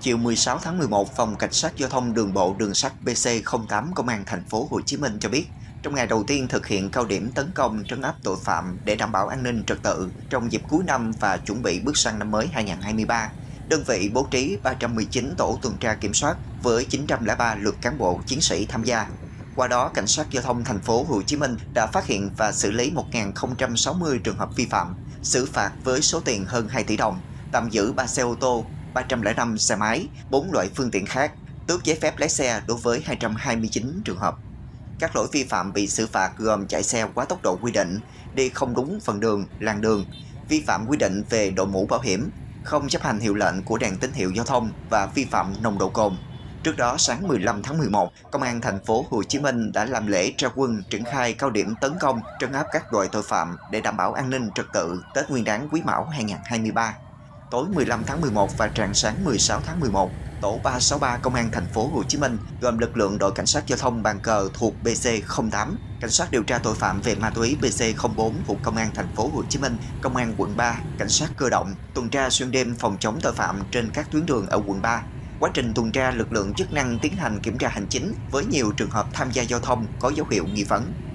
Chiều 16 tháng 11, Phòng Cảnh sát Giao thông Đường bộ Đường sắt PC08 Công an Thành phố Hồ Chí Minh cho biết, trong ngày đầu tiên thực hiện cao điểm tấn công trấn áp tội phạm để đảm bảo an ninh trật tự trong dịp cuối năm và chuẩn bị bước sang năm mới 2023, đơn vị bố trí 319 tổ tuần tra kiểm soát với 903 lượt cán bộ chiến sĩ tham gia. Qua đó, Cảnh sát Giao thông Thành phố Hồ Chí Minh đã phát hiện và xử lý 1060 trường hợp vi phạm, xử phạt với số tiền hơn 2 tỷ đồng, tạm giữ 3 xe ô tô, 305 xe máy, 4 loại phương tiện khác, tước giấy phép lái xe đối với 229 trường hợp. Các lỗi vi phạm bị xử phạt gồm chạy xe quá tốc độ quy định, đi không đúng phần đường, làn đường, vi phạm quy định về đội mũ bảo hiểm, không chấp hành hiệu lệnh của đèn tín hiệu giao thông và vi phạm nồng độ cồn. Trước đó, sáng 15 tháng 11, Công an Thành phố Hồ Chí Minh đã làm lễ ra quân triển khai cao điểm tấn công, trấn áp các loại tội phạm để đảm bảo an ninh trật tự Tết Nguyên đán Quý Mão 2023. Tối 15 tháng 11 và rạng sáng 16 tháng 11, tổ 363 Công an Thành phố Hồ Chí Minh gồm lực lượng đội cảnh sát giao thông bàn cờ thuộc PC08, cảnh sát điều tra tội phạm về ma túy PC04 thuộc Công an Thành phố Hồ Chí Minh, Công an quận 3, cảnh sát cơ động tuần tra xuyên đêm phòng chống tội phạm trên các tuyến đường ở quận 3. Quá trình tuần tra, lực lượng chức năng tiến hành kiểm tra hành chính với nhiều trường hợp tham gia giao thông có dấu hiệu nghi vấn.